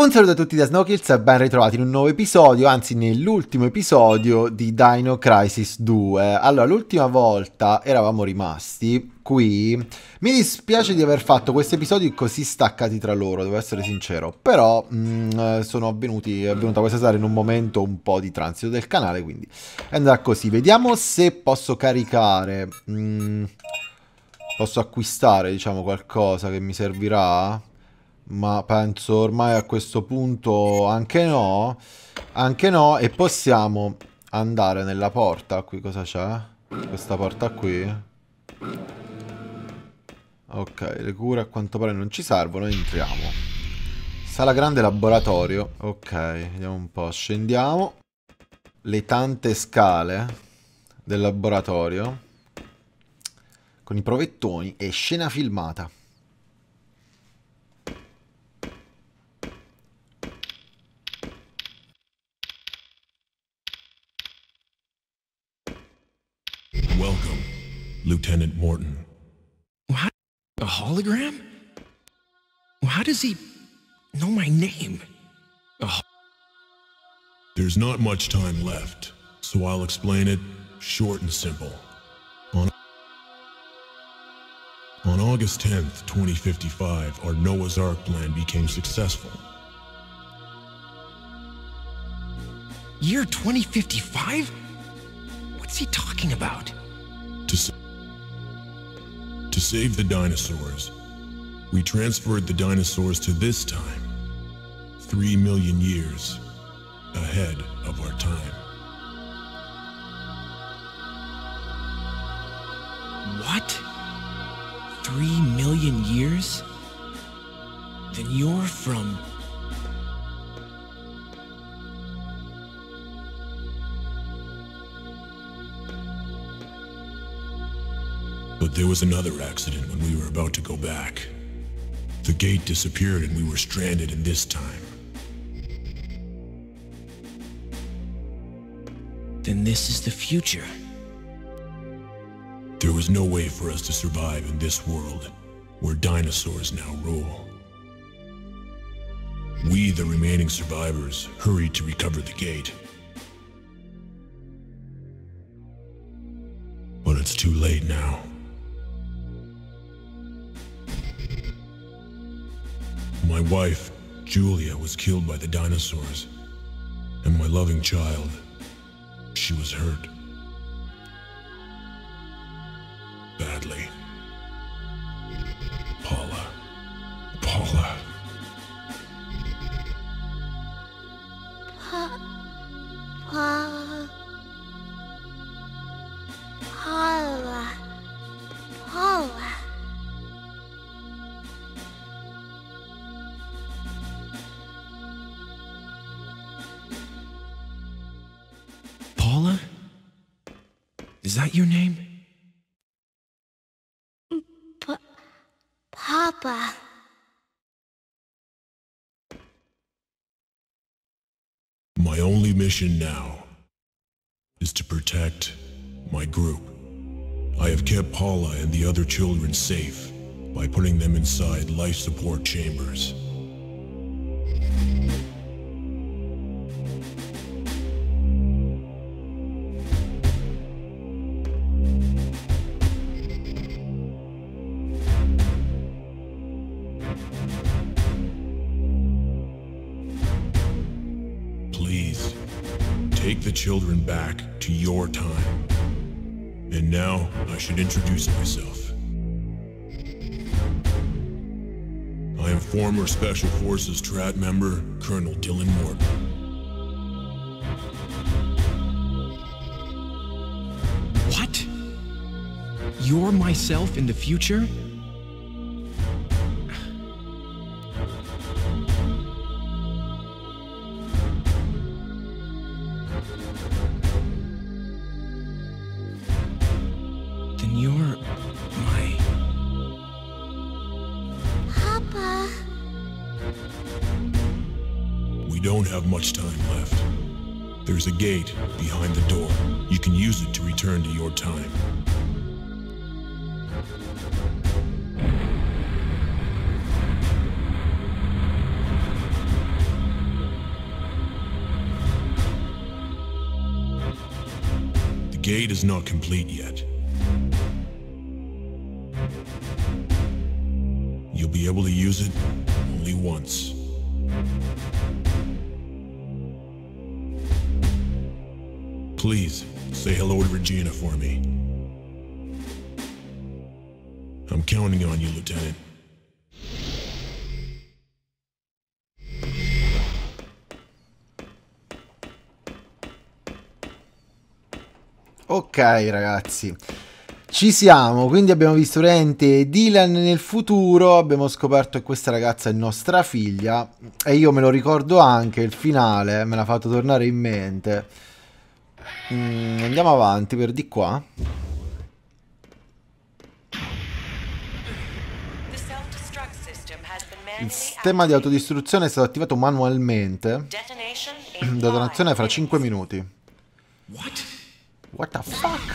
Un saluto a tutti da SnowKills e ben ritrovati in un nuovo episodio, anzi nell'ultimo episodio di Dino Crisis 2. Allora, l'ultima volta eravamo rimasti qui. Mi dispiace di aver fatto questi episodi così staccati tra loro, devo essere sincero, però è avvenuta questa sera in un momento un po' di transito del canale, quindi andrà così. Vediamo se posso caricare, posso acquistare diciamo qualcosa che mi servirà. Ma penso ormai a questo punto anche no, e possiamo andare nella porta qui. Cosa c'è? Questa porta qui. Ok, le cure a quanto pare non ci servono, entriamo. Sala grande laboratorio. Ok, vediamo un po', scendiamo le tante scale del laboratorio con i provettoni e scena filmata. Welcome, Lieutenant Morton. What? A hologram? How does he know my name? Oh. There's not much time left, so I'll explain it short and simple. On August 10th, 2055, our Noah's Ark plan became successful. Year 2055? What's he talking about? To save the dinosaurs, we transferred the dinosaurs to this time, 3 million years ahead of our time. What? 3 million years? Then you're from... But there was another accident when we were about to go back. The gate disappeared and we were stranded in this time. Then this is the future. There was no way for us to survive in this world, where dinosaurs now rule. We, the remaining survivors, hurried to recover the gate. But it's too late now. My wife, Julia, was killed by the dinosaurs, and my loving child, she was hurt. Badly. Paula. Paula. Is that your name? Papa. My only mission now is to protect my group. I have kept Paula and the other children safe by putting them inside life support chambers. Take the children back to your time. And now, I should introduce myself. I am former Special Forces TRAT member, Colonel Dylan Morton. What? You're myself in the future? We don't have much time left. There's a gate behind the door. You can use it to return to your time. gate is not complete yet. You'll be able to use it only once. Please, say hello to Regina for me. I'm counting on you, Lieutenant. Ok ragazzi, ci siamo, quindi abbiamo visto Rente e Dylan nel futuro, abbiamo scoperto che questa ragazza è nostra figlia e io me lo ricordo anche, il finale me l'ha fatto tornare in mente. Andiamo avanti per di qua. Il sistema di autodistruzione è stato attivato manualmente. Detonazione fra 5 minuti. What the fuck?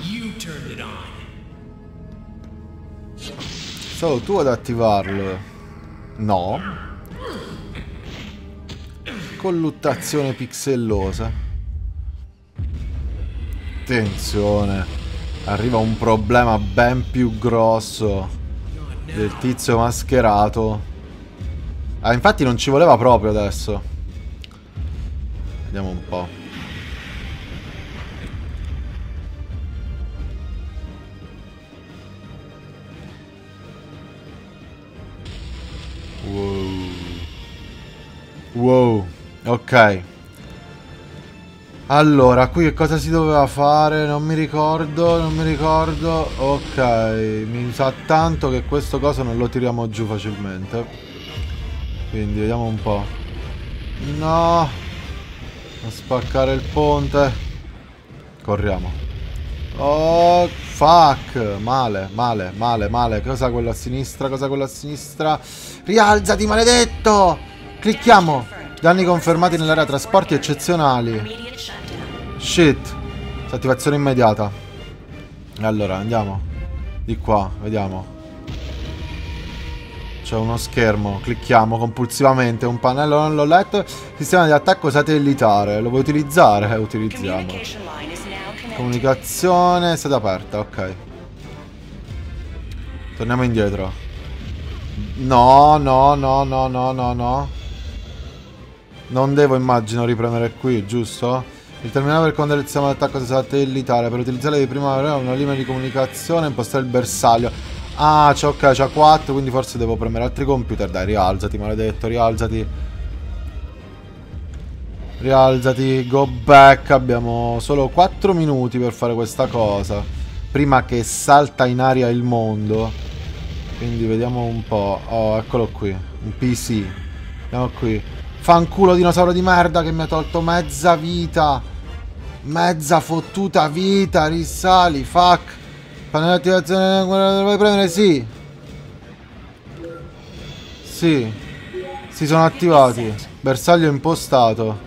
You turned it on. Solo tu ad attivarlo. No. Colluttazione pixellosa. Attenzione. Arriva un problema ben più grosso del tizio mascherato. Ah, infatti non ci voleva proprio adesso. Vediamo un po'. Wow. Wow. Ok. Allora, qui che cosa si doveva fare? Non mi ricordo, non mi ricordo. Ok, mi sa tanto che questo coso non lo tiriamo giù facilmente. Quindi vediamo un po'. No! A spaccare il ponte. Corriamo. Oh, fuck! Male, male, male, male. Cosa quello a sinistra? Cosa quello a sinistra? Rialzati, maledetto! Clicchiamo. Danni confermati nell'area trasporti eccezionali. Shit. Attivazione immediata. Allora, andiamo. Di qua, vediamo. C'è uno schermo, clicchiamo compulsivamente, un pannello non l'ho letto. Sistema di attacco satellitare, lo vuoi utilizzare? Utilizziamo. Comunicazione è stata aperta, ok. Torniamo indietro. No, no, no, no, no, no, no. Non devo, immagino, ripremere qui, giusto? Il terminale per condurre il sistema di attacco satellitare. Per utilizzare di prima una linea di comunicazione, impostare il bersaglio. Ah, c'è, ok, c'ha 4, quindi forse devo premere altri computer. Dai, rialzati, maledetto, rialzati. Rialzati, go back. Abbiamo solo 4 minuti per fare questa cosa prima che salta in aria il mondo. Quindi vediamo un po'. Oh, eccolo qui, un PC. Andiamo qui. Fanculo dinosauro di merda che mi ha tolto mezza vita. Mezza fottuta vita. Risali, fuck. Pannello di attivazione, lo vuoi premere? Sì. Sì. Si sono attivati. Bersaglio impostato.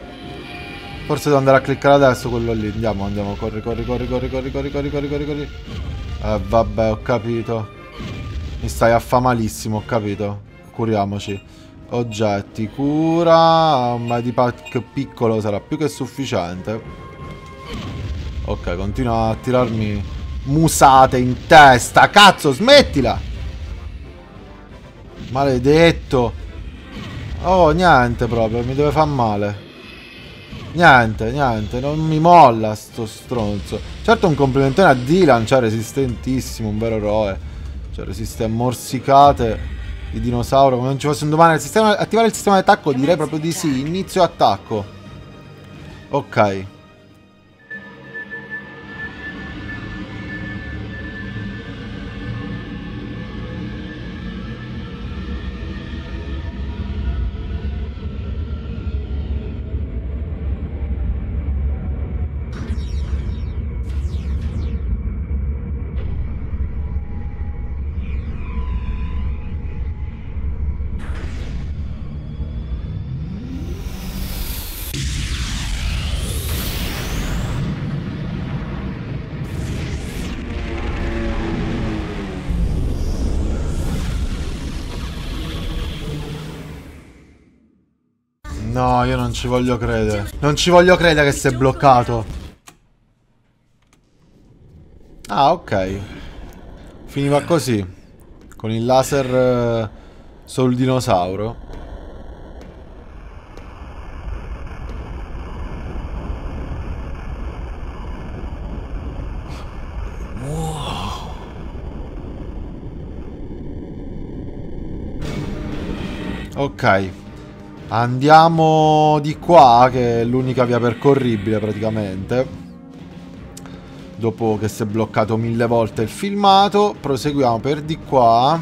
Forse devo andare a cliccare adesso quello lì. Andiamo, andiamo. Corri, corri, corri, corri, corri, corri, corri, corri, corri, corri. Vabbè, ho capito. Mi stai a fa malissimo, ho capito. Curiamoci. Oggetti, cura. Ma di pack piccolo sarà più che sufficiente. Ok, continua a tirarmi musate in testa. Cazzo, smettila. Maledetto. Oh, niente proprio. Mi deve far male. Niente, niente. Non mi molla sto stronzo. Certo, un complimentone a Dylan. Cioè, resistentissimo. Un vero eroe. Cioè, resiste a morsicate di dinosauro. Come non ci fosse un domani. Attivare il sistema di attacco? Direi proprio di sì. Inizio attacco. Ok. io non ci voglio credere. Non ci voglio credere che si è bloccato. Ah, ok. Finiva così. Con il laser sul dinosauro. Ok, andiamo di qua, che è l'unica via percorribile praticamente. Dopo che si è bloccato 1000 volte il filmato, proseguiamo per di qua.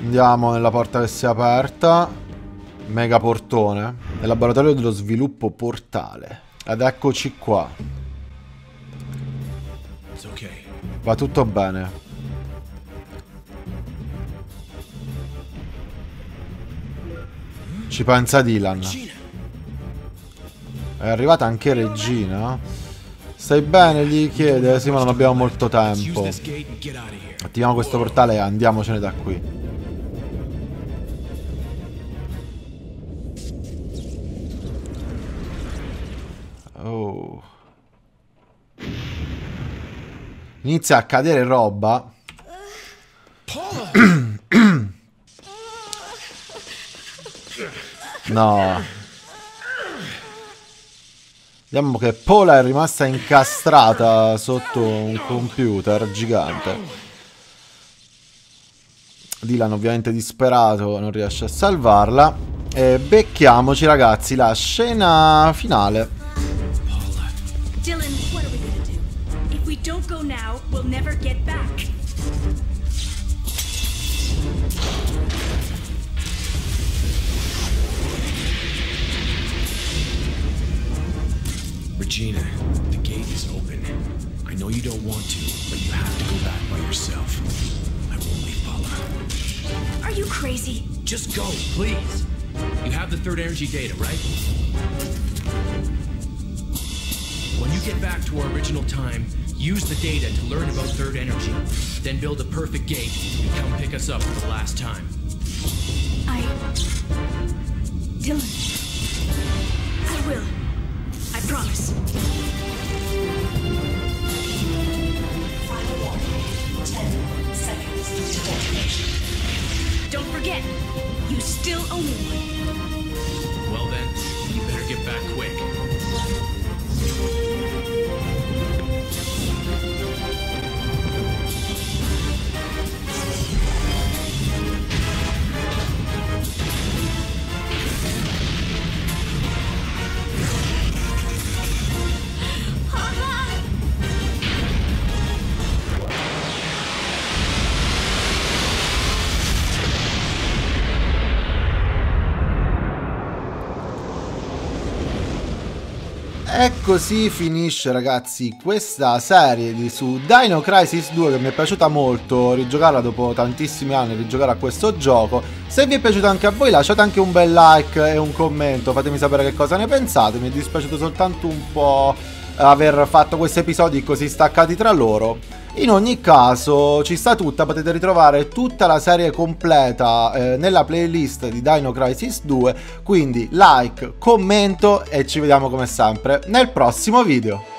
Andiamo nella porta che si è aperta. Mega portone. Nel laboratorio dello sviluppo portale. Ed eccoci qua. Va tutto bene. Ci pensa Dylan. È arrivata anche Regina. Stai bene? Gli chiede. Sì, ma non abbiamo molto tempo. Attiviamo questo portale e andiamocene da qui. Oh. Inizia a cadere roba. No. Vediamo che Paula è rimasta incastrata sotto un computer gigante. Dylan ovviamente disperato non riesce a salvarla. E becchiamoci ragazzi la scena finale. Dylan, what are we gonna do? If we don't go now, we'll never get back. Regina, the gate is open. I know you don't want to, but you have to go back by yourself. I won't leave Paula. Are you crazy? Just go, please. You have the third energy data, right? When you get back to our original time, use the data to learn about third energy. Then build a perfect gate and come pick us up for the last time. Dylan, I will. Promise. Final warning. 10 seconds to detonation. Don't forget, you still own one. Well then, you better get back quick. E così finisce ragazzi questa serie su Dino Crisis 2, che mi è piaciuta molto rigiocarla dopo tantissimi anni, rigiocare a questo gioco. Se vi è piaciuto anche a voi lasciate anche un bel like e un commento, fatemi sapere che cosa ne pensate. Mi è dispiaciuto soltanto un po' aver fatto questi episodi così staccati tra loro. In ogni caso ci sta tutta, potete ritrovare tutta la serie completa nella playlist di Dino Crisis 2, quindi like, commento e ci vediamo come sempre nel prossimo video.